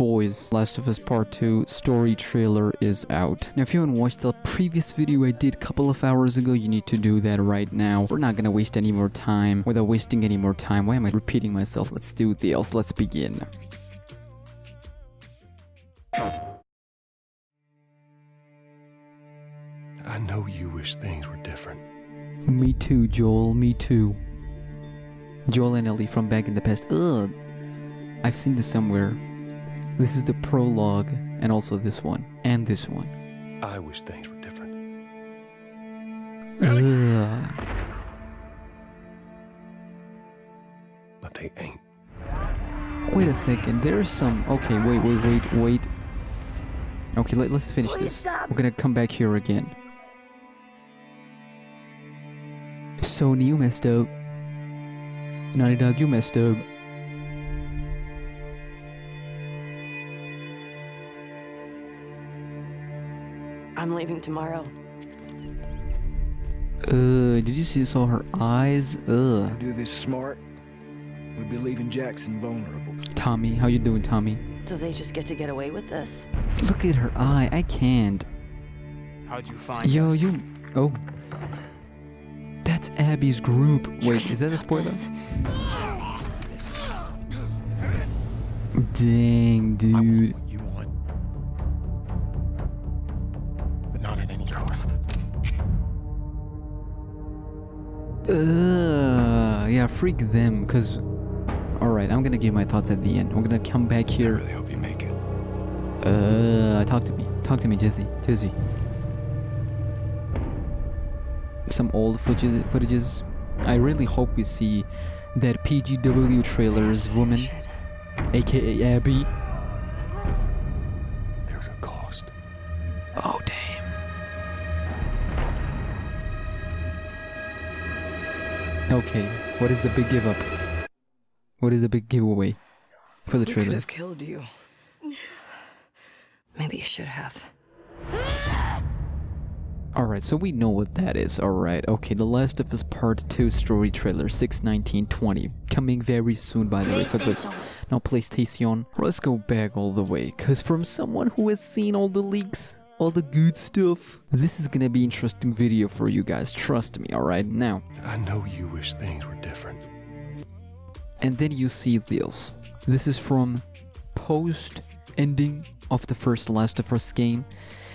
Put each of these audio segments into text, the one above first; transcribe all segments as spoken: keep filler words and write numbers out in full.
boys, Last of Us Part two story trailer is out. Now, if you haven't watched the previous video I did a couple of hours ago, you need to do that right now. We're not gonna waste any more time. Without wasting any more time, why am I repeating myself? Let's do this. Let's begin. I know you wish things were different. Me too, Joel. Me too. Joel and Ellie from back in the past. Ugh. I've seen this somewhere. This is the prologue, and also this one, and this one. I wish things were different. Ugh. But they ain't. Wait a second. There's some. Okay. Wait. Wait. Wait. Wait. Okay. Let, let's finish this. We're gonna come back here again. Sony, you messed up. Naughty Dog, you messed up. I'm leaving tomorrow. Uh, did you see saw her eyes? Ugh. Do this smart. We'd be leaving Jackson vulnerable. Tommy, how you doing, Tommy? So they just get to get away with this? Look at her eye. I can't. How'd you find? Yo, us? you. Oh. That's Abby's group. Wait, is that a spoiler? Dang, dude. You want, but not at any cost. Uh, yeah, freak them, cause. All right, I'm gonna give my thoughts at the end. I'm gonna come back here. I really hope you make it. Uh, talk to me. Talk to me, Jesse. Jesse. Some old footage, footages. I really hope we see that P G W trailer's woman, aka Abby. There's a cost. Oh damn. Okay, what is the big give up? What is the big giveaway for the trailer? I could have killed you. Maybe you should have. Alright, so we know what that is, alright, okay, The Last of Us Part two story trailer, six nineteen twenty, coming very soon, by the way, for this, no, PlayStation. Let's go back all the way, cause from someone who has seen all the leaks, all the good stuff, this is gonna be an interesting video for you guys, trust me, alright, now. I know you wish things were different. And then you see this, this is from post-ending of the first Last of Us game.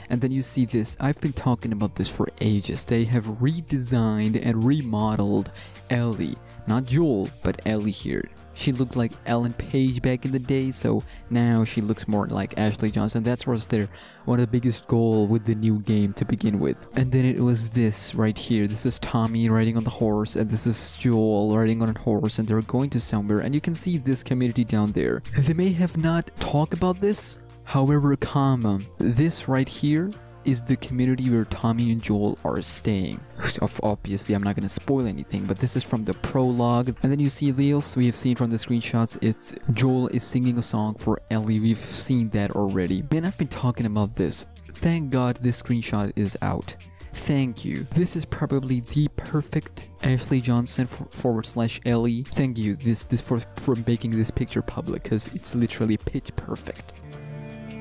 And then you see this. I've been talking about this for ages. They have redesigned and remodeled Ellie. Not Joel, but Ellie here. She looked like Ellen Page back in the day, so now she looks more like Ashley Johnson. That's what's their one of the biggest goal with the new game to begin with. And then it was this right here. This is Tommy riding on the horse, and this is Joel riding on a horse, and they're going to somewhere. And you can see this community down there. They may have not talked about this. However, comma, this right here is the community where Tommy and Joel are staying. So obviously, I'm not gonna spoil anything, but this is from the prologue. And then you see the else we have seen from the screenshots. It's Joel is singing a song for Ellie. We've seen that already. Man, I've been talking about this. Thank God this screenshot is out. Thank you. This is probably the perfect Ashley Johnson forward slash Ellie. Thank you. This this for for making this picture public, because it's literally pitch perfect.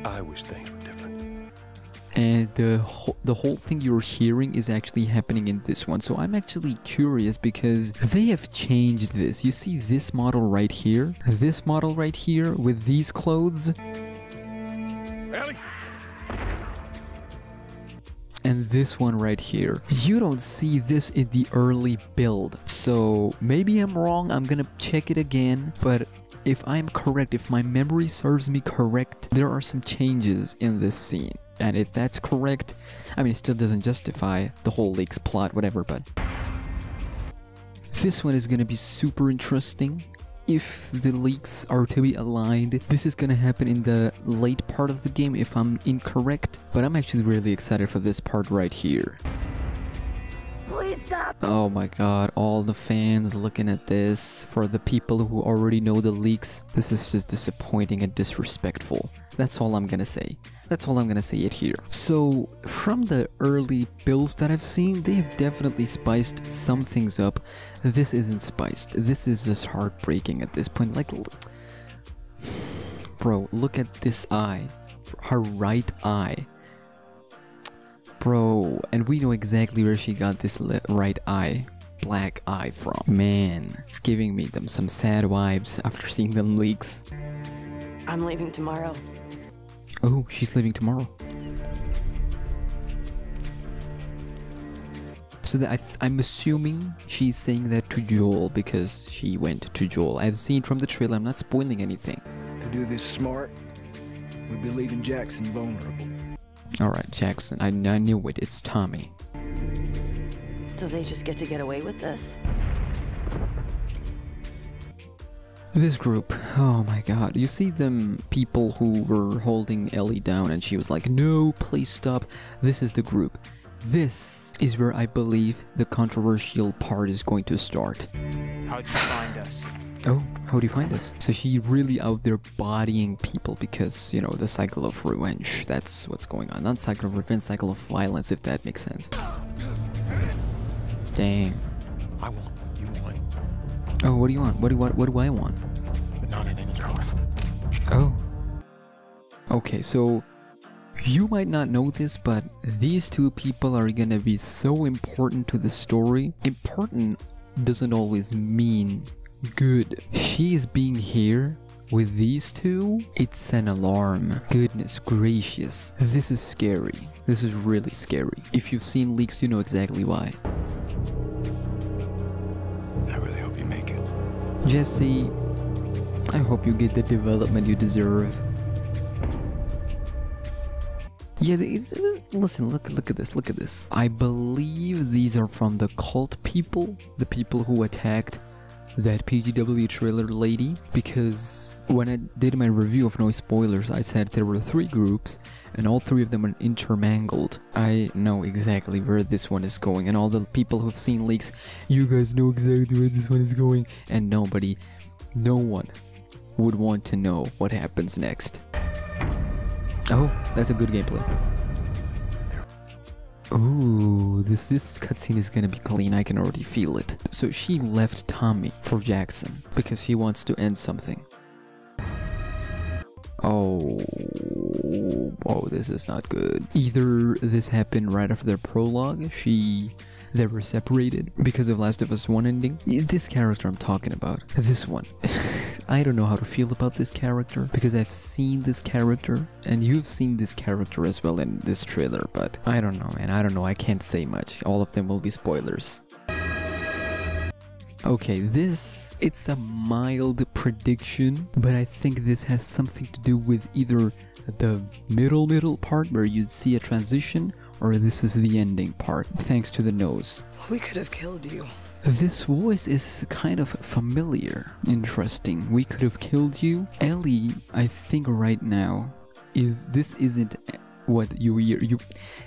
I wish things were different. And the whole, the whole thing you're hearing is actually happening in this one. So I'm actually curious because they have changed this. You see this model right here? This model right here with these clothes? Ellie. And this one right here. You don't see this in the early build. So maybe I'm wrong. I'm gonna check it again. But if I'm correct, if my memory serves me correct, there are some changes in this scene. And if that's correct, I mean, it still doesn't justify the whole leaks plot, whatever, but... This one is gonna be super interesting. If the leaks are to be aligned, this is gonna happen in the late part of the game if I'm incorrect. But I'm actually really excited for this part right here. Oh my god, all the fans looking at this. For the people who already know the leaks, this is just disappointing and disrespectful. That's all I'm gonna say. That's all I'm gonna say it here. So, from the early builds that I've seen, they have definitely spiced some things up. This isn't spiced. This is just heartbreaking at this point. Like, Bro, look at this eye. Her right eye. Bro, and we know exactly where she got this right eye, black eye from. Man, it's giving me them some sad vibes after seeing them leaks. I'm leaving tomorrow. Oh, she's leaving tomorrow. So that I th I'm assuming she's saying that to Joel because she went to Joel. I've seen from the trailer, I'm not spoiling anything. To do this smart, we'd be leaving Jackson vulnerable. Alright, Jackson. I, I knew it. It's Tommy. Do they just get to get away with this? This group. Oh my god. You see them people who were holding Ellie down and she was like, no, please stop. This is the group. This is where I believe the controversial part is going to start. How'd you find us? Oh, how do you find us? So she really out there bodying people because, you know, the cycle of revenge. That's what's going on. Not cycle of revenge, cycle of violence, if that makes sense. Dang. I want, you want. Oh, what do you want? What do what what do I want? But not at any cost. Oh. Okay, so you might not know this, but these two people are gonna be so important to the story. Important doesn't always mean good. She is being here with these two. It's an alarm. Goodness gracious. This is scary. This is really scary. If you've seen leaks, you know exactly why. I really hope you make it. Jesse, I hope you get the development you deserve. Yeah, listen, look, look at this, look at this. I believe these are from the cult people, the people who attacked that P G W trailer lady, because when I did my review of no spoilers, I said there were three groups and all three of them are intermingled. I know exactly where this one is going, and all the people who've seen leaks, you guys know exactly where this one is going, and nobody, no one would want to know what happens next. Oh, that's a good gameplay. Ooh, this, this cutscene is gonna be clean, I can already feel it. So she left Tommy for Jackson because she wants to end something. Oh, oh, this is not good. Either this happened right after their prologue, she... they were separated because of Last of Us one ending. This character I'm talking about, this one. I don't know how to feel about this character because I've seen this character and you've seen this character as well in this trailer, but I don't know, man. I don't know. I can't say much. All of them will be spoilers. Okay, this, it's a mild prediction, but I think this has something to do with either the middle middle part where you'd see a transition, or this is the ending part, thanks to the nose. We could have killed you. This voice is kind of familiar. Interesting. We could have killed you. Ellie, I think right now, is this isn't what you hear. You,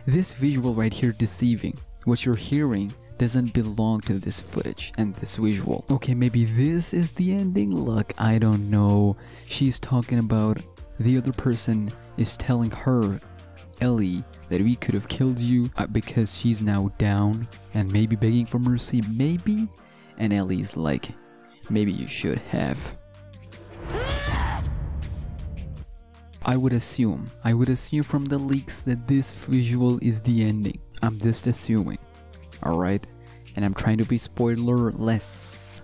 this visual right here deceiving. What you're hearing doesn't belong to this footage and this visual. Okay, maybe this is the ending? Look, I don't know. She's talking about the other person is telling her, Ellie, that we could have killed you uh, because she's now down and maybe begging for mercy, maybe? And Ellie's like, maybe you should have. I would assume, I would assume from the leaks that this visual is the ending. I'm just assuming, alright? And I'm trying to be spoiler-less.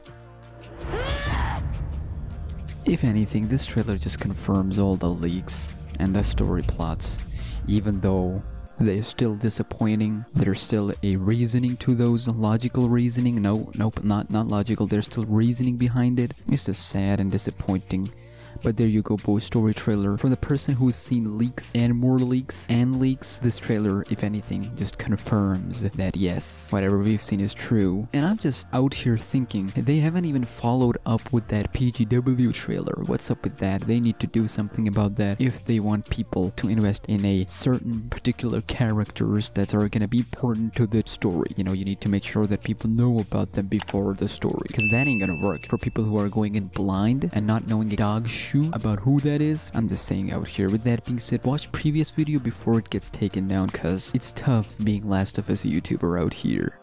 If anything, this trailer just confirms all the leaks and the story plots. Even though they're still disappointing, there's still a reasoning to those, logical reasoning, no, nope, not, not logical, there's still reasoning behind it. It's just sad and disappointing. But there you go, boys, story trailer. From the person who's seen leaks and more leaks and leaks, this trailer, if anything, just confirms that yes, whatever we've seen is true. And I'm just out here thinking, they haven't even followed up with that P G W trailer. What's up with that? They need to do something about that if they want people to invest in a certain particular characters that are gonna be important to the story. You know, you need to make sure that people know about them before the story, because that ain't gonna work for people who are going in blind and not knowing a dog shit about who that is. I'm just saying out here. With that being said, watch previous video before it gets taken down, cause it's tough being Last of Us YouTuber out here.